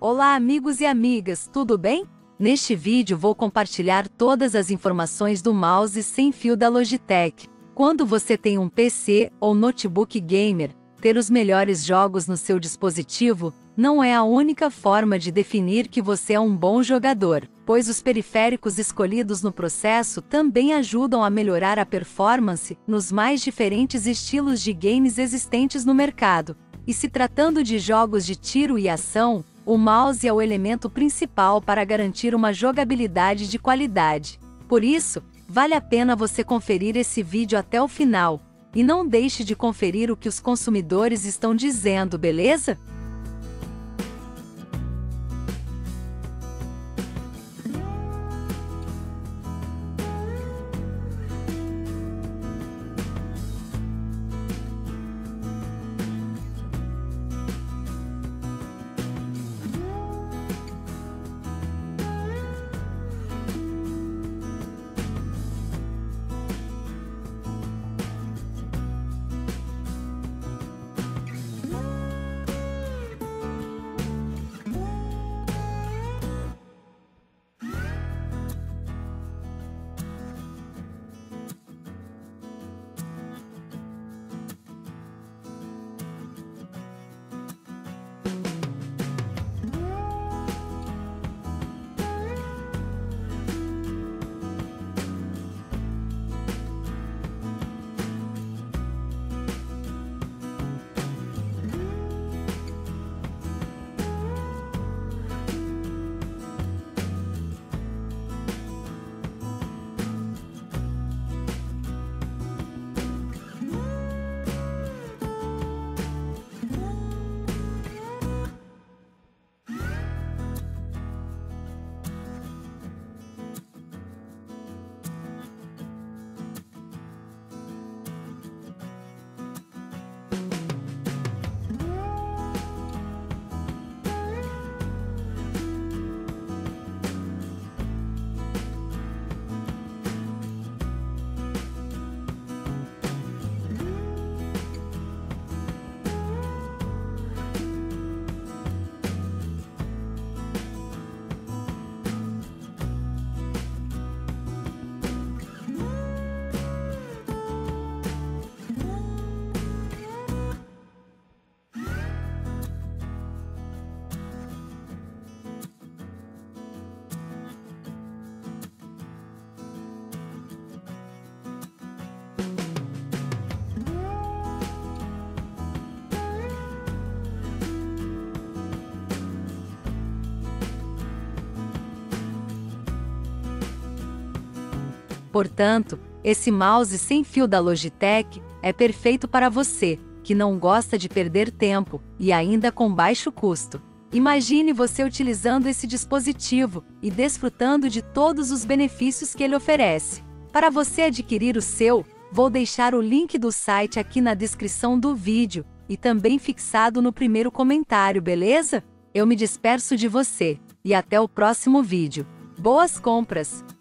Olá amigos e amigas, tudo bem? Neste vídeo vou compartilhar todas as informações do mouse sem fio da Logitech. Quando você tem um PC ou notebook gamer, ter os melhores jogos no seu dispositivo não é a única forma de definir que você é um bom jogador, pois os periféricos escolhidos no processo também ajudam a melhorar a performance nos mais diferentes estilos de games existentes no mercado. E se tratando de jogos de tiro e ação, o mouse é o elemento principal para garantir uma jogabilidade de qualidade. Por isso, vale a pena você conferir esse vídeo até o final. E não deixe de conferir o que os consumidores estão dizendo, beleza? Portanto, esse mouse sem fio da Logitech é perfeito para você, que não gosta de perder tempo, e ainda com baixo custo. Imagine você utilizando esse dispositivo e desfrutando de todos os benefícios que ele oferece. Para você adquirir o seu, vou deixar o link do site aqui na descrição do vídeo, e também fixado no primeiro comentário, beleza? Eu me despeço de você, e até o próximo vídeo. Boas compras!